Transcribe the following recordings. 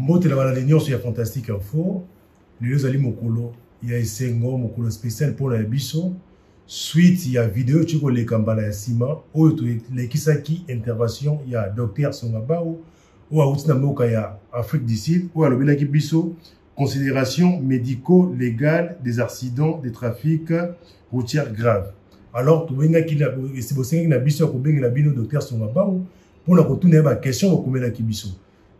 Mote la balade nyonso ya fantastique info. Lelo zali mokolo ya esengo mokolo spécial pour la biso. Suite ya vidéo chiko le kambala ya sima oyo to le kisaki intervention ya docteur Songabao ou auti na moka ya Afrique du Sud ou alobela ki biso considération médico-légale des accidents de trafic routier grave. Alors to benga ki la si bosenga na biso ko benga na bino docteur Songabao pour la retourner ba question ko mela ki biso.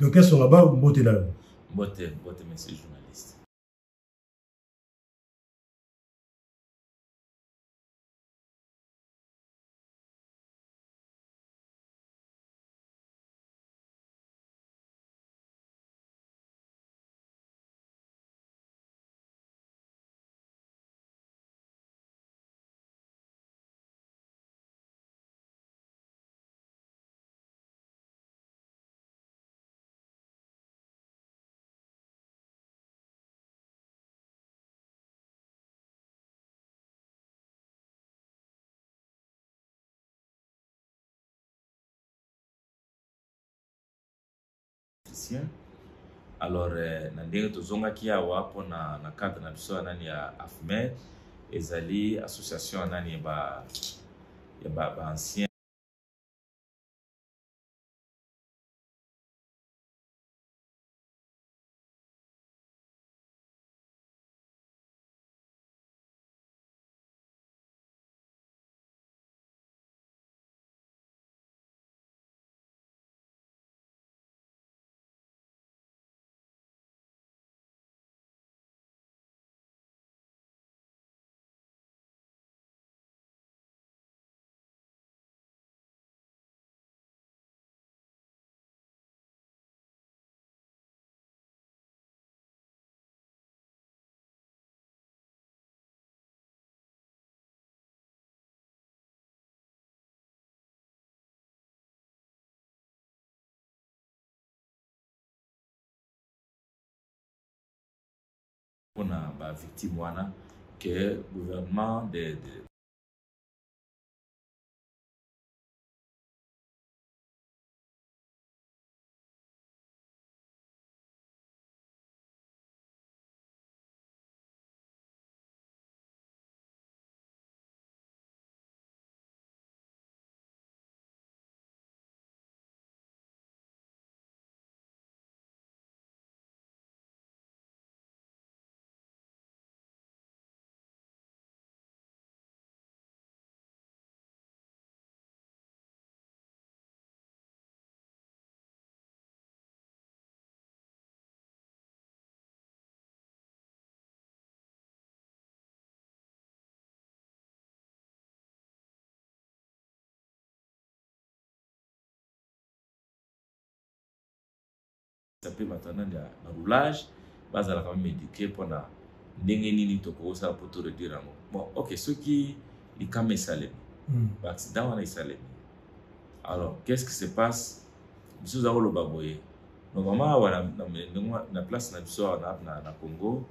Donc, qu'est-ce qu'on a là? Bote, monsieur journaliste. Alors, nandere tozonga kiawa pona na cadre na biso Anani ya Afmet ezali association Anani ba ancien on a bah, victime wana que le gouvernement de s'appelle maintenant le roulage, base à la quand même éduquer pour na n'engeni toko ça pour tout redire en bon ok ceux qui les camés salés l'accident on est salé. Alors qu'est-ce qui se passe? Monsieur Zawolo Baboye normalement voilà na place na biso na Congo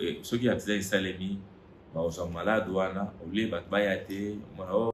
et ceux qui accident salés ba aux gens malades wana au lieu ba bayate mona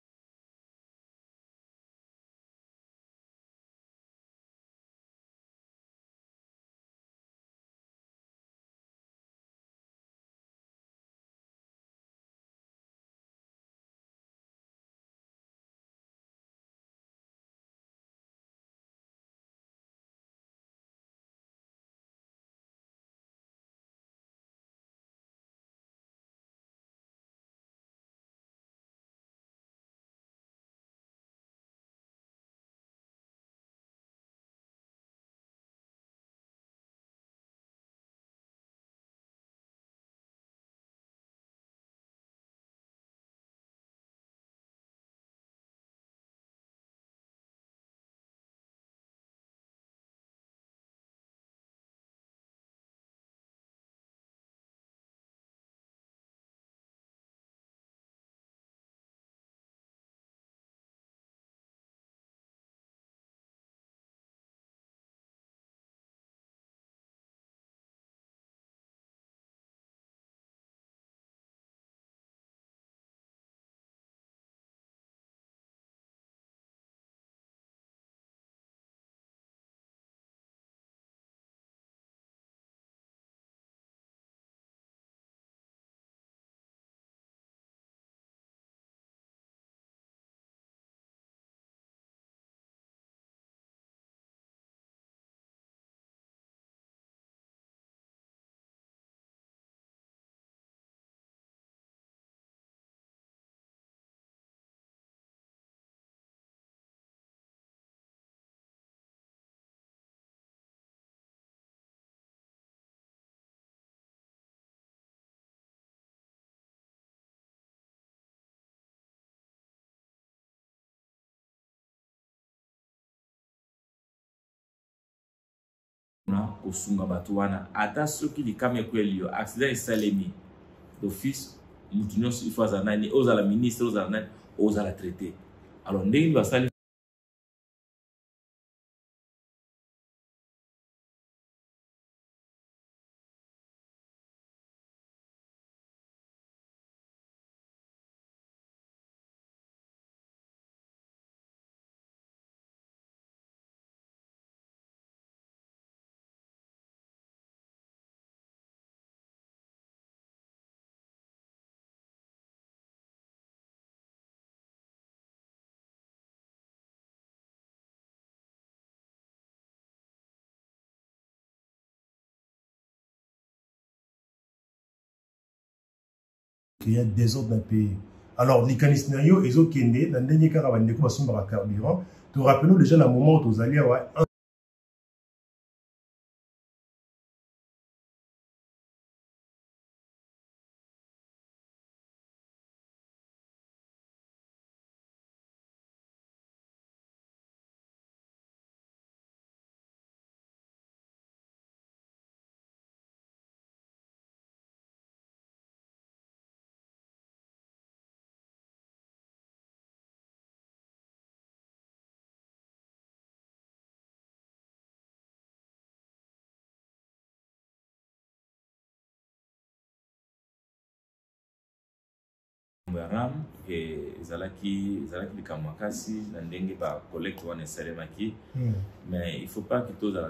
na kusunga batu wana ata soki likame kweli yo accident isalemi d'office mutu nyonso ifaza nani oza la ministre oza nani oza la traité alors ndenge basali qu'il y a des autres dans le pays. Alors, les canisnaïos, ils ont été nés dans le dernier caravane de consommation par carburant. Te rappelons déjà le moment où vous allez avoir un. Et Zalaki, Zalaki de Kamakasi, Nandenge va collecter un Seremaki, mais il ne faut pas que tout ça.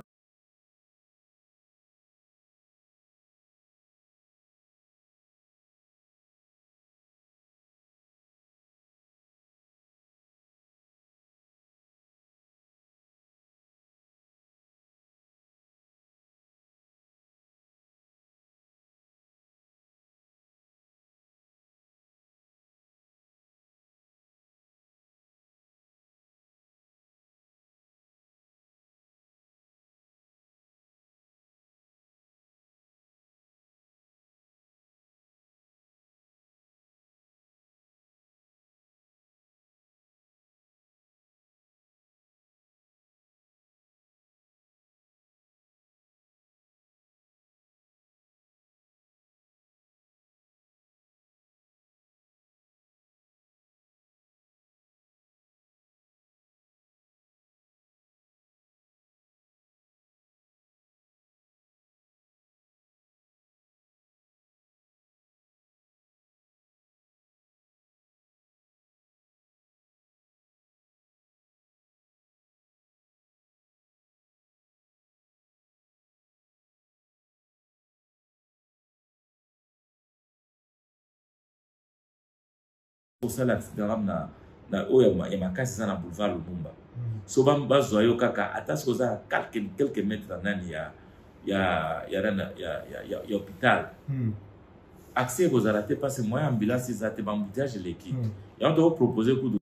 Pour ça, l'accident na Oyo et ma casse dans la boulevard Lumumba. Souvent, bazoyo kaka attache aux à quelques mètres dans Anani y a hôpital. Accès aux arrêtés par ces moyens ambulance, ils attendent bamboutage et l'équipe. Et on doit proposer coup de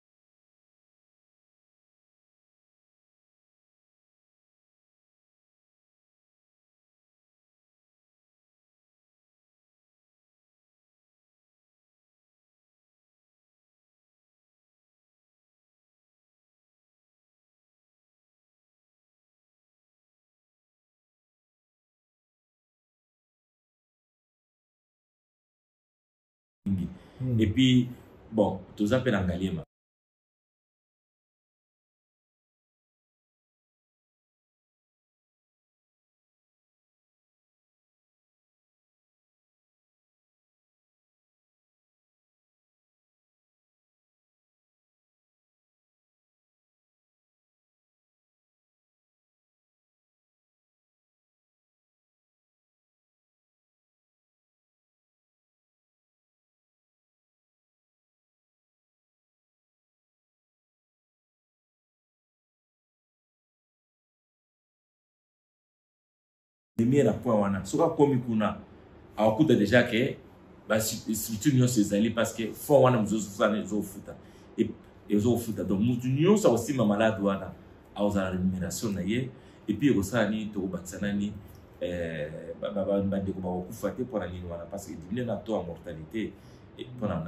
et puis, bon, tout ça peut en gagner. Premier point wana soka komi kuna akuta déjà que ba structure nyo sezali parce que fo wana mzozo sana zo futa et zo futa donc mutu nyo sa aussi ma malade wana awza remuneration na ye et puis osani to batsana ni ba de ko ba kufa te pour aller wana parce que diminuer la taux de mortalité et pour un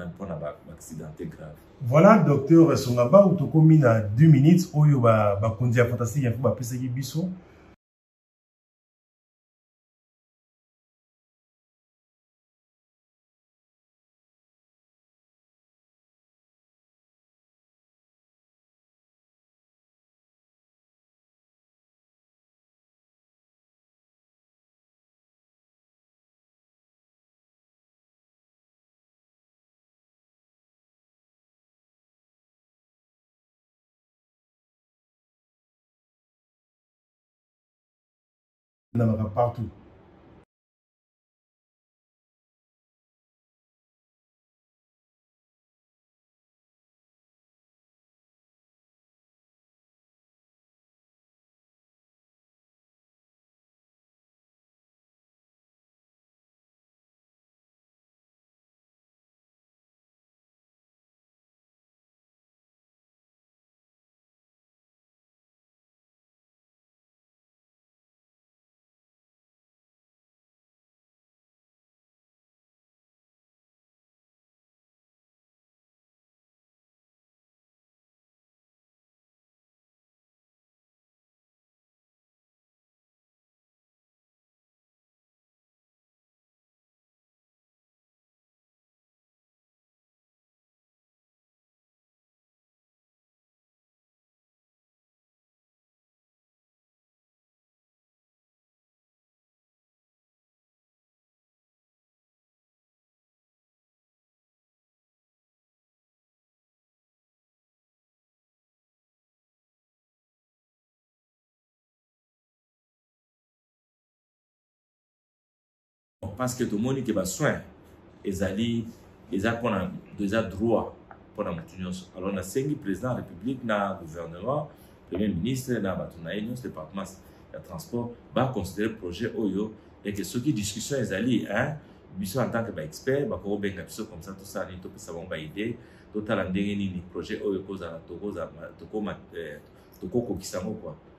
accident grave. Voilà docteur Songabao to komi na 2 minutes oyo ba kondia fantastique ya ko ba pesa ki biso. partout. Parce que tout le monde qui va soin, ils ont déjà droit pour la maintenance. Alors, on a 5 présidents de la République, le gouvernement, le Premier ministre, le département de transport, va considérer le projet Oyo et que ceux qui discutent, ils allient, hein, en tant qu'experts, comme ça, tout ça, ça va aider. Total, le projet Oyo,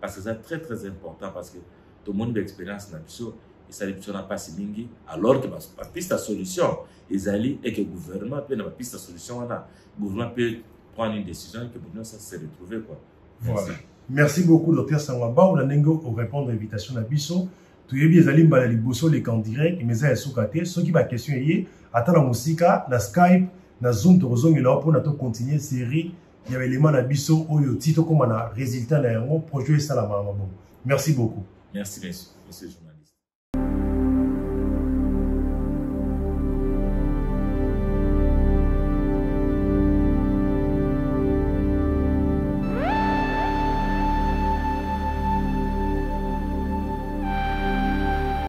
parce que c'est très, très important, parce que tout le monde a l'expérience dans le et ça n'a pas si mingi alors que la piste à solution les alliés et que le gouvernement peut la piste à solution là le gouvernement peut prendre une décision et que le gouvernement ça s'est retrouvé quoi. Voilà, merci beaucoup docteur Samwaba on a n'engo pour répondre à l'invitation d'Abisso tu es bien les alliés balali bosso les candidat mais ça est sous caté ceux qui va question y attend la musique la Skype la Zoom de Zoom et là pour notre continuer série il y avait l'élément d'Abisso au titre comme on a résultat d'un projet ça la maman bon merci beaucoup merci monsieur